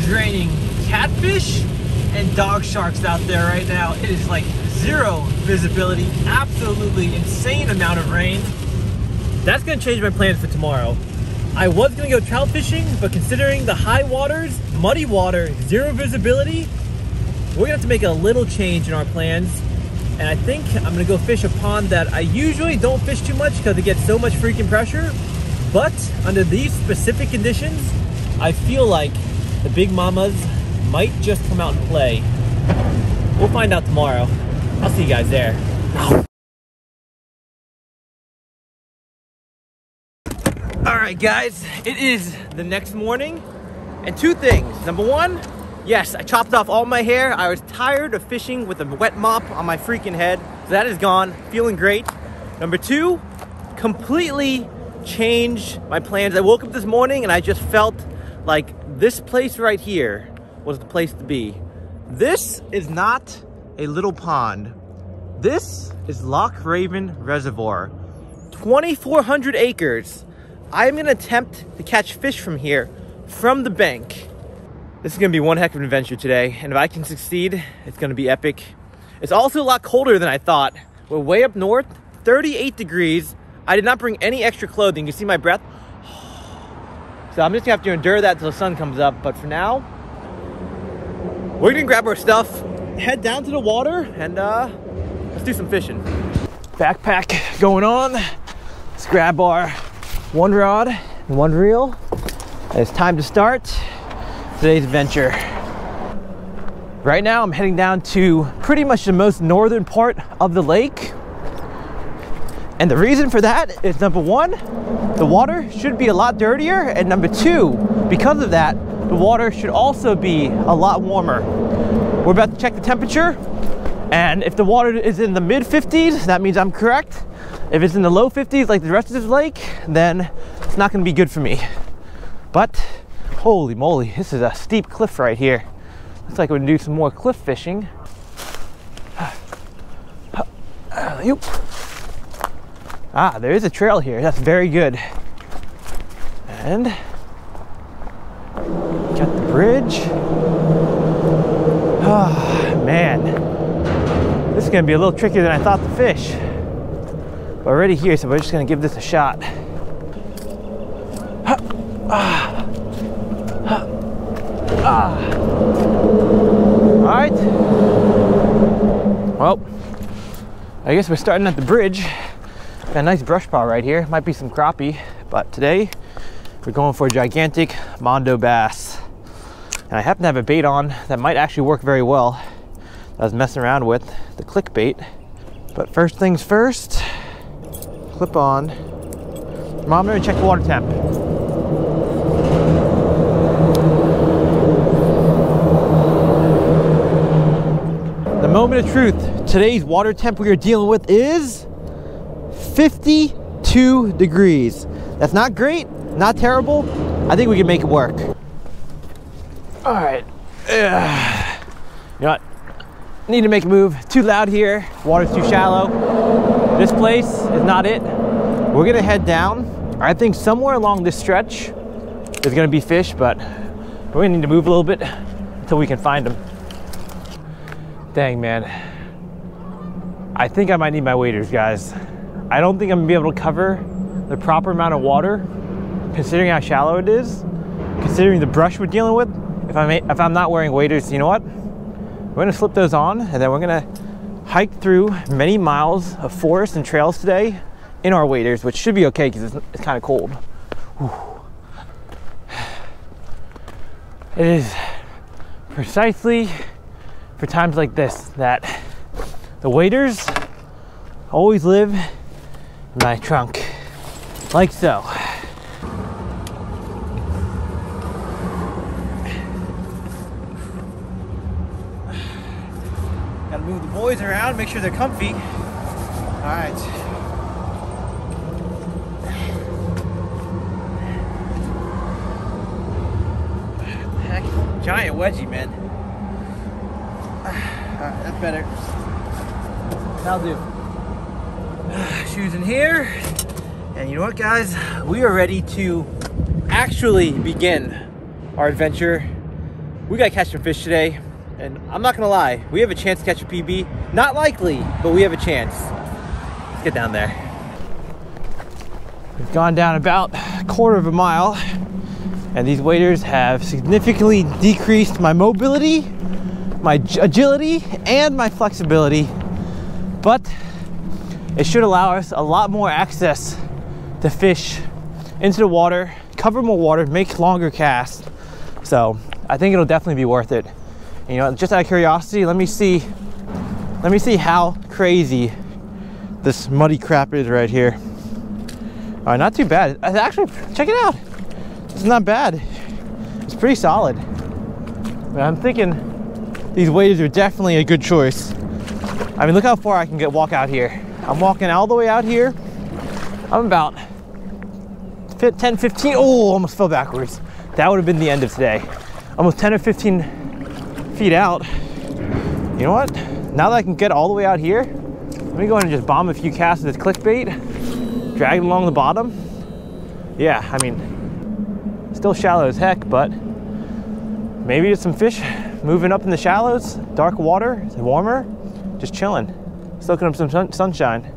is raining catfish and dog sharks out there right now. It is like zero visibility, absolutely insane amount of rain. That's gonna change my plans for tomorrow. I was gonna go trout fishing, but considering the high waters, muddy water, zero visibility, we're gonna have to make a little change in our plans. And I think I'm gonna go fish a pond that I usually don't fish too much because it gets so much freaking pressure. But under these specific conditions, I feel like the big mamas might just come out and play. We'll find out tomorrow. I'll see you guys there. All right, guys, it is the next morning. And two things. Number one, yes, I chopped off all my hair. I was tired of fishing with a wet mop on my freaking head. So that is gone, feeling great. Number two, completely changed my plans. I woke up this morning and I just felt like this place right here was the place to be. This is not a little pond. This is Loch Raven Reservoir, 2,400 acres. I'm gonna attempt to catch fish from here, from the bank. This is gonna be one heck of an adventure today, and if I can succeed, it's gonna be epic. It's also a lot colder than I thought. We're way up north, 38 degrees. I did not bring any extra clothing. You see my breath? So I'm just gonna have to endure that till the sun comes up, but for now, we're gonna grab our stuff, head down to the water, and let's do some fishing. Backpack going on. Let's grab our one rod and one reel. And it's time to start today's adventure. Right now I'm heading down to pretty much the most northern part of the lake, and the reason for that is, number one, the water should be a lot dirtier, and number two, because of that, the water should also be a lot warmer. We're about to check the temperature, and if the water is in the mid 50s, that means I'm correct. If it's in the low 50s like the rest of this lake, then it's not going to be good for me. But holy moly, this is a steep cliff right here. Looks like we're gonna do some more cliff fishing. Ah, there is a trail here. That's very good. And got the bridge. Ah, man. This is gonna be a little trickier than I thought to fish. We're already here, so we're just gonna give this a shot. All right, well, I guess we're starting at the bridge. Got a nice brush pile right here. Might be some crappie, but today we're going for a gigantic mondo bass. And I happen to have a bait on that might actually work very well. I was messing around with the click bait. But first things first, clip on thermometer and check the water temp. Moment of truth, today's water temp we are dealing with is 52 degrees. That's not great, not terrible. I think we can make it work. All right, you know what? Need to make a move. Too loud here, water's too shallow. This place is not it. We're gonna head down. I think somewhere along this stretch there's gonna be fish, but we're gonna need to move a little bit until we can find them. Dang, man, I think I might need my waders, guys. I don't think I'm gonna be able to cover the proper amount of water, considering how shallow it is, considering the brush we're dealing with. If I'm not wearing waders, you know what? We're gonna slip those on, and then we're gonna hike through many miles of forest and trails today in our waders, which should be okay because it's kind of cold. Whew. It is precisely for times like this that the waders always live in my trunk, like so. Gotta move the boys around, make sure they're comfy. All right. Heck, giant wedgie, man. Alright, that's better. That'll do. Shoes in here. And you know what, guys? We are ready to actually begin our adventure. We gotta catch some fish today, and I'm not gonna lie, we have a chance to catch a PB. Not likely, but we have a chance. Let's get down there. We've gone down about a quarter of a mile, and these waders have significantly decreased my mobility, my agility, and my flexibility, but it should allow us a lot more access to fish into the water, cover more water, make longer casts. So I think it'll definitely be worth it. You know, just out of curiosity, let me see how crazy this muddy crap is right here. All right, not too bad. Actually, check it out. It's not bad. It's pretty solid. I'm thinking these waders are definitely a good choice. I mean, look how far I can walk out here. I'm walking all the way out here. I'm about 10, 15, oh, almost fell backwards. That would have been the end of today. Almost 10 or 15 feet out. You know what? Now that I can get all the way out here, let me go ahead and just bomb a few casts with this clickbait, drag it along the bottom. Yeah, I mean, still shallow as heck, but maybe there's some fish moving up in the shallows, dark water, it's warmer, just chilling, soaking up some sunshine.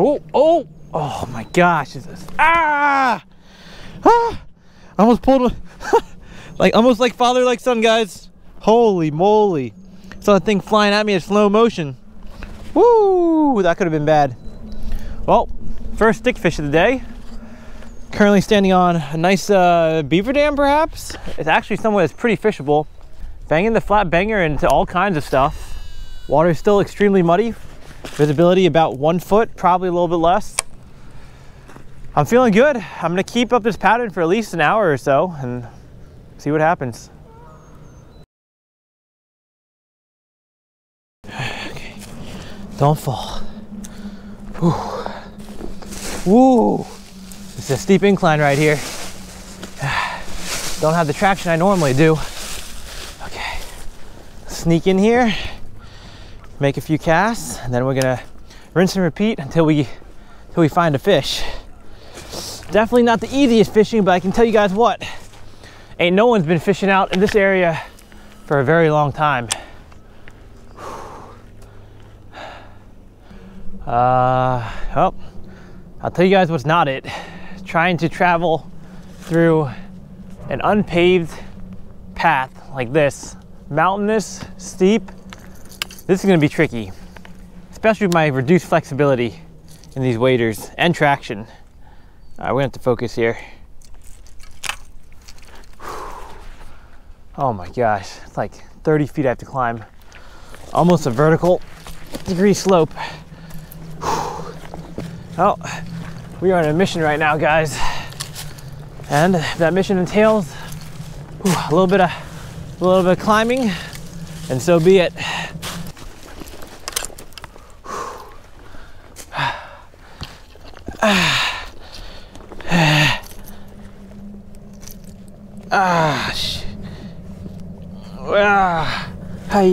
Oh, oh, oh my gosh. Ah! Ah! I almost pulled like almost like father like son, guys. Holy moly. Saw that thing flying at me in slow motion. Woo! That could have been bad. Well, first stick fish of the day. Currently standing on a nice beaver dam, perhaps. It's actually somewhere that's pretty fishable. Banging the flat banger into all kinds of stuff. Water's still extremely muddy. Visibility about 1 foot, probably a little bit less. I'm feeling good. I'm gonna keep up this pattern for at least an hour or so and see what happens. Okay, don't fall. Woo! It's a steep incline right here. Don't have the traction I normally do. Okay, sneak in here. Make a few casts, and then we're gonna rinse and repeat until we find a fish. Definitely not the easiest fishing, but I can tell you guys what, ain't no one's been fishing out in this area for a very long time. Well, I'll tell you guys what's not it. Trying to travel through an unpaved path like this, mountainous, steep. This is gonna be tricky, especially with my reduced flexibility in these waders and traction. All right, we're gonna have to focus here. Oh my gosh, it's like 30 feet I have to climb. Almost a vertical degree slope. Oh, we are on a mission right now, guys. And that mission entails a little bit of climbing, and so be it.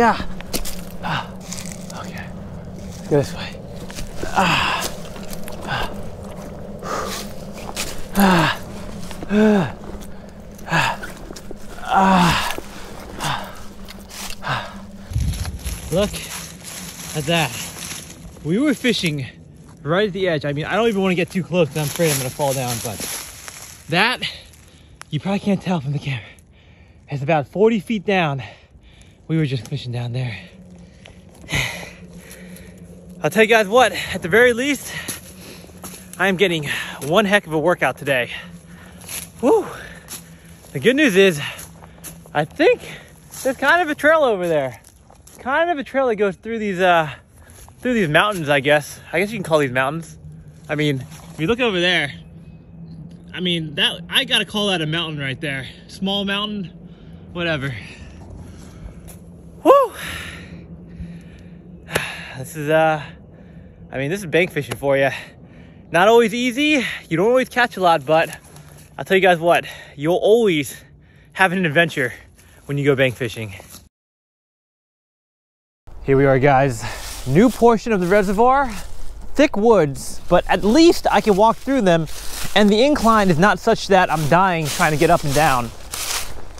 Yeah. Okay. Let's go this way. Look at that. We were fishing right at the edge. I mean, I don't even want to get too close because I'm afraid I'm going to fall down, but that, you probably can't tell from the camera. It's about 40 feet down. We were just fishing down there. I'll tell you guys what, at the very least, I am getting one heck of a workout today. Woo! The good news is, I think there's kind of a trail over there. Kind of a trail that goes through these mountains, I guess. I guess you can call these mountains. I mean, if you look over there, I mean, that I gotta call that a mountain right there. Small mountain, whatever. Woo! This is, I mean, this is bank fishing for you. Not always easy. You don't always catch a lot, but I'll tell you guys what, you'll always have an adventure when you go bank fishing. Here we are, guys. New portion of the reservoir, thick woods, but at least I can walk through them, and the incline is not such that I'm dying trying to get up and down.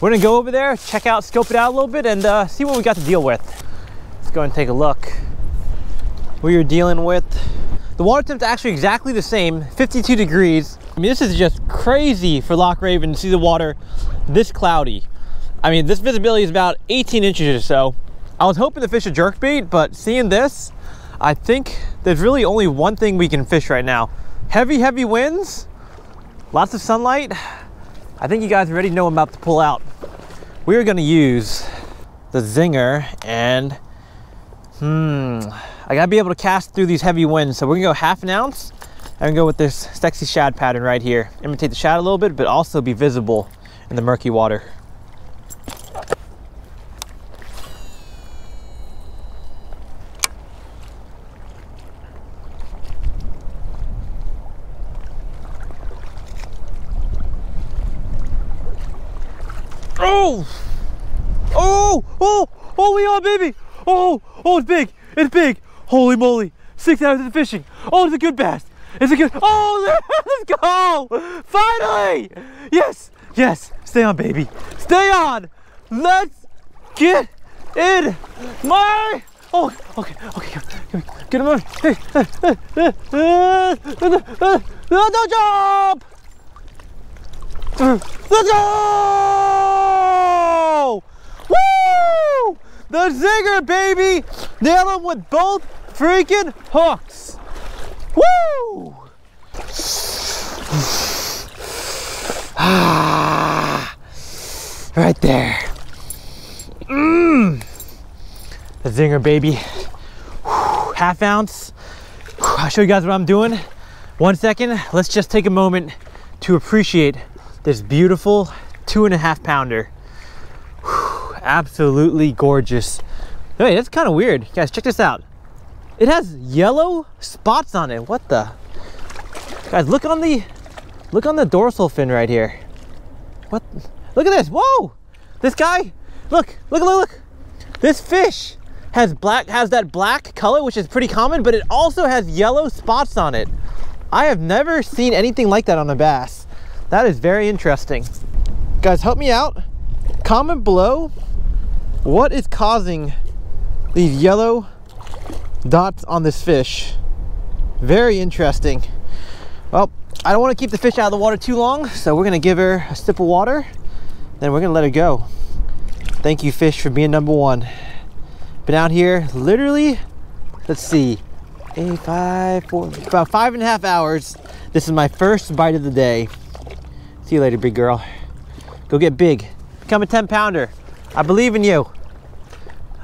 We're gonna go over there, check out, scope it out a little bit, and see what we got to deal with. Let's go and take a look. What you're dealing with. The water temp's actually exactly the same, 52 degrees. I mean, this is just crazy for Loch Raven to see the water this cloudy. I mean, this visibility is about 18 inches or so. I was hoping to fish a jerkbait, but seeing this, I think there's really only one thing we can fish right now. Heavy, heavy winds, lots of sunlight. I think you guys already know I'm about to pull out. We are gonna use the Zinger and, I gotta be able to cast through these heavy winds. So we're gonna go half an ounce and go with this sexy shad pattern right here. Imitate the shad a little bit, but also be visible in the murky water. Oh! Oh! Oh! Oh, we are, baby! Oh! Oh, it's big! It's big! Holy moly! 6 hours of fishing! Oh, it's a good bass! It's a good... Oh! Let's go! Finally! Yes! Yes! Stay on, baby! Stay on! Let's get in my... Oh! Okay, okay, come here. Get him on. Hey! Don't jump! Let's go! Woo! The Zinger, baby! Nail him with both freaking hooks! Woo! Ah, right there. The Zinger, baby. Half ounce. I'll show you guys what I'm doing. 1 second. Let's just take a moment to appreciate this beautiful 2.5 pounder. Whew, absolutely gorgeous. Hey, that's kind of weird. Guys, check this out. It has yellow spots on it. What the? Guys, look on the dorsal fin right here. What? Look at this. Whoa! This guy, look. This fish has that black color, which is pretty common, but it also has yellow spots on it. I have never seen anything like that on a bass. That is very interesting. Guys, help me out. Comment below what is causing these yellow dots on this fish. Very interesting. Well, I don't want to keep the fish out of the water too long, so we're going to give her a sip of water, then we're going to let her go. Thank you, fish, for being number one. Been out here literally, let's see, about 5.5 hours. This is my first bite of the day. See you later, big girl. Go get big. Become a 10 pounder. I believe in you.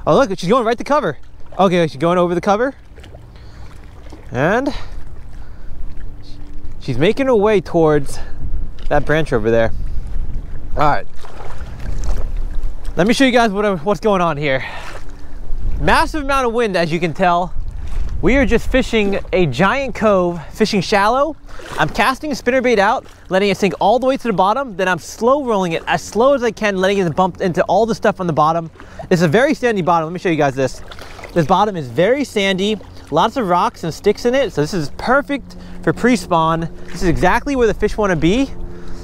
Oh, look, she's going right to cover. Okay, she's going over the cover. And she's making her way towards that branch over there. All right. Let me show you guys what's going on here. Massive amount of wind, as you can tell. We are just fishing a giant cove, fishing shallow. I'm casting a spinnerbait out, letting it sink all the way to the bottom, then I'm slow rolling it as slow as I can, letting it bump into all the stuff on the bottom. It's a very sandy bottom. Let me show you guys this. This bottom is very sandy, lots of rocks and sticks in it, so this is perfect for pre-spawn. This is exactly where the fish want to be.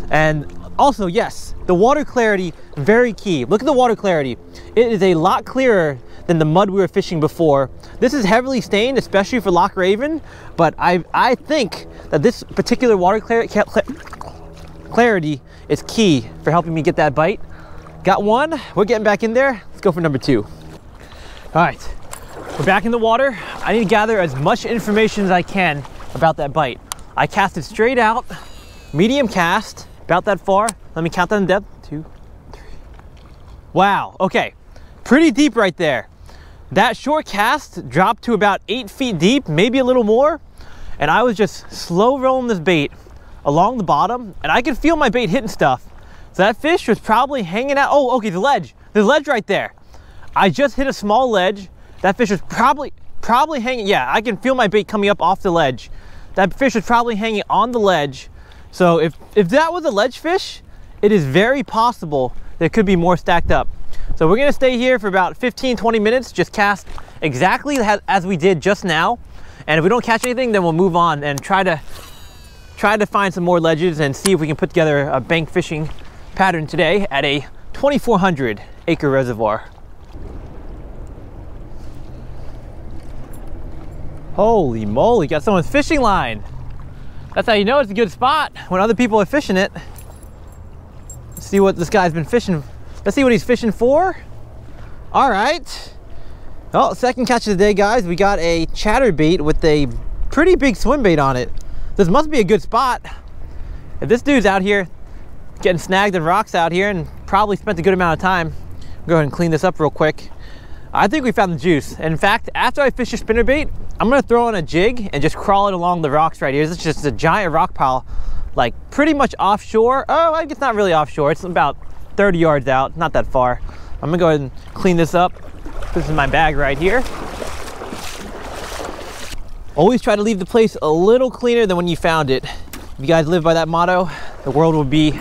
And also, yes, the water clarity, very key. Look at the water clarity. It is a lot clearer than the mud we were fishing before. This is heavily stained, especially for Loch Raven, but I think that this particular water clarity is key for helping me get that bite. Got one, we're getting back in there. Let's go for number two. All right, we're back in the water. I need to gather as much information as I can about that bite. I cast it straight out, medium cast, about that far. Let me count that in depth, 2, 3. Wow, okay, pretty deep right there. That short cast dropped to about 8 feet deep, maybe a little more, and I was just slow rolling this bait along the bottom, and I could feel my bait hitting stuff. So that fish was probably hanging out. Oh, okay, the ledge right there. I just hit a small ledge. That fish was probably hanging. Yeah, I can feel my bait coming up off the ledge. That fish was probably hanging on the ledge. So if that was a ledge fish, it is very possible there could be more stacked up. So we're gonna stay here for about 15-20 minutes, just cast exactly as we did just now. And if we don't catch anything, then we'll move on and try to find some more ledges and see if we can put together a bank fishing pattern today at a 2,400 acre reservoir. Holy moly, got someone's fishing line. That's how you know it's a good spot, when other people are fishing it. Let's see what this guy's been fishing. Let's see what he's fishing for. All right. Oh, second catch of the day, guys. We got a chatterbait with a pretty big swim bait on it. This must be a good spot. If this dude's out here getting snagged in rocks out here and probably spent a good amount of time, I'll go ahead and clean this up real quick. I think we found the juice. In fact, after I fish a spinnerbait, I'm gonna throw on a jig and just crawl it along the rocks right here. This is just a giant rock pile, like pretty much offshore. Oh, I guess not really offshore. It's about 30 yards out, not that far. I'm gonna go ahead and clean this up. This is my bag right here. Always try to leave the place a little cleaner than when you found it. If you guys live by that motto, the world will be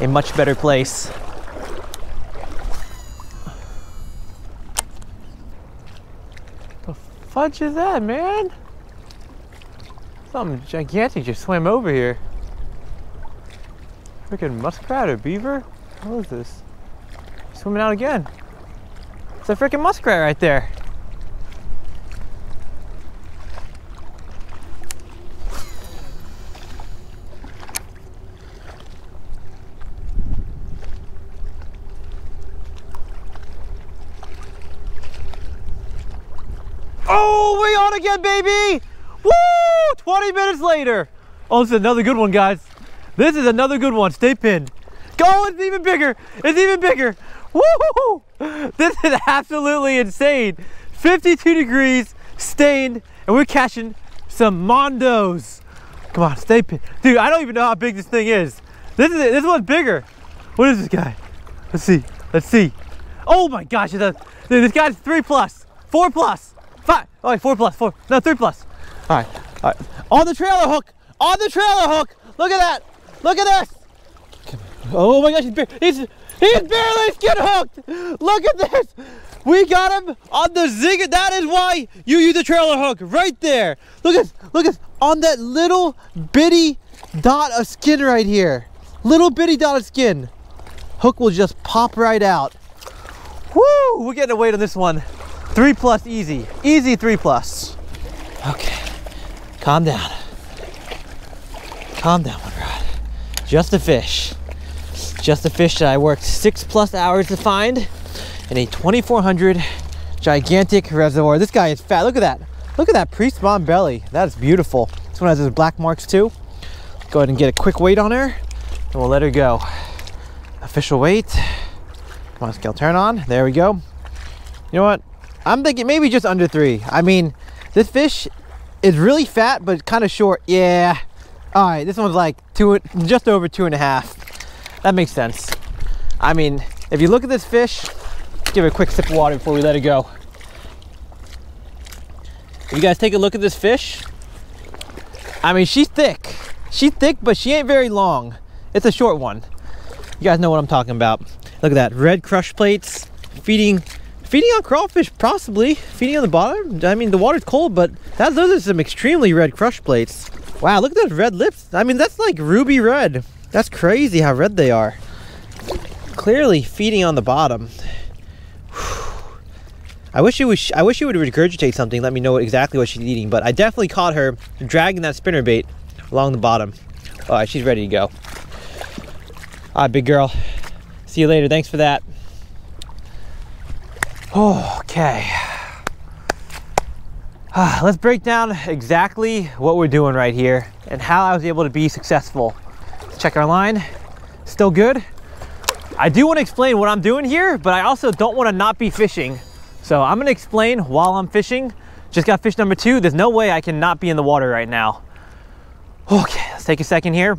a much better place. The fudge is that, man? Something gigantic just swam over here. Freaking muskrat or beaver? What is this? Swimming out again. It's a freaking muskrat right there. Oh, we on again, baby! Woo! 20 minutes later. Oh, this is another good one, guys. This is another good one. Stay pinned. Go! It's even bigger. It's even bigger. Woo! This is absolutely insane. 52 degrees, stained, and we're catching some mondos. Come on, stay pinned, dude. I don't even know how big this thing is. This one's bigger. What is this guy? Let's see. Let's see. Oh my gosh! Dude, this guy's 3+, 4+, 5. All right, 4+, 4. No, 3+. All right. All right. On the trailer hook. On the trailer hook. Look at that. Look at this! Oh my gosh, he's barely skin hooked! Look at this! We got him on the zinger. That is why you use the trailer hook right there. Look at on that little bitty dot of skin right here. Little bitty dot of skin. Hook will just pop right out. Woo! We're getting a weight on this one. 3+ easy. Easy 3+. Okay. Calm down. Calm down, my rod. Just a fish. Just a fish that I worked 6+ hours to find in a 2,400 gigantic reservoir. This guy is fat. Look at that. Look at that pre-spawn belly. That is beautiful. This one has those black marks too. Go ahead and get a quick weight on her and we'll let her go. Official weight. Come on, scale turn on. There we go. You know what? I'm thinking maybe just under 3. I mean, this fish is really fat, but kind of short. Yeah. All right, this one's like just over 2.5. That makes sense. I mean, if you look at this fish, give it a quick sip of water before we let it go. If you guys take a look at this fish, I mean, she's thick. She's thick, but she ain't very long. It's a short one. You guys know what I'm talking about. Look at that, red crush plates, feeding on crawfish, possibly. Feeding on the bottom. I mean, the water's cold, but those are some extremely red crush plates. Wow, look at those red lips. I mean, that's like ruby red. That's crazy how red they are. Clearly feeding on the bottom. Whew. I wish it would regurgitate something, let me know exactly what she's eating, but I definitely caught her dragging that spinnerbait along the bottom. All right, she's ready to go. All right, big girl. See you later. Thanks for that. Okay. Let's break down exactly what we're doing right here and how I was able to be successful. Let's check our line. Still good. I do want to explain what I'm doing here, but I also don't want to not be fishing. So I'm going to explain while I'm fishing. Just got fish number 2. There's no way I can not be in the water right now. Okay, let's take a second here.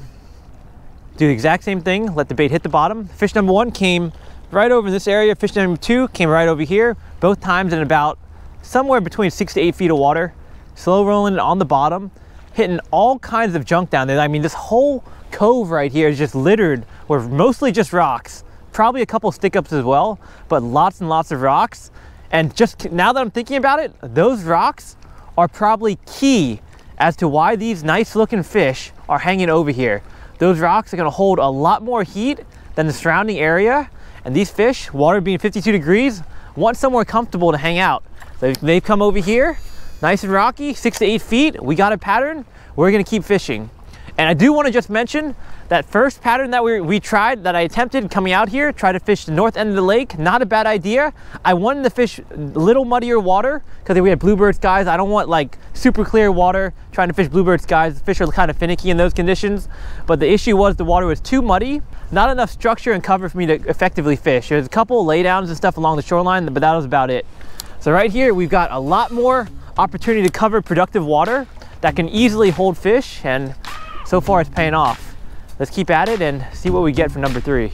Do the exact same thing. Let the bait hit the bottom. Fish number 1 came right over in this area. Fish number 2 came right over here. Both times in about somewhere between 6 to 8 feet of water, slow rolling it on the bottom, hitting all kinds of junk down there. I mean, this whole cove right here is just littered with mostly just rocks, probably a couple stick-ups as well, but lots and lots of rocks. And just now that I'm thinking about it, those rocks are probably key as to why these nice looking fish are hanging over here. Those rocks are gonna hold a lot more heat than the surrounding area. And these fish, water being 52 degrees, want somewhere comfortable to hang out. They've come over here, nice and rocky, 6 to 8 feet. We got a pattern, we're gonna keep fishing. And I do wanna just mention that first pattern that we tried, that I attempted coming out here, tried to fish the north end of the lake, not a bad idea. I wanted to fish a little muddier water because we had bluebird skies. I don't want like super clear water trying to fish bluebird skies. The fish are kind of finicky in those conditions. But the issue was the water was too muddy, not enough structure and cover for me to effectively fish. There's a couple laydowns and stuff along the shoreline, but that was about it. So right here, we've got a lot more opportunity to cover productive water that can easily hold fish, and so far it's paying off. Let's keep at it and see what we get for number 3.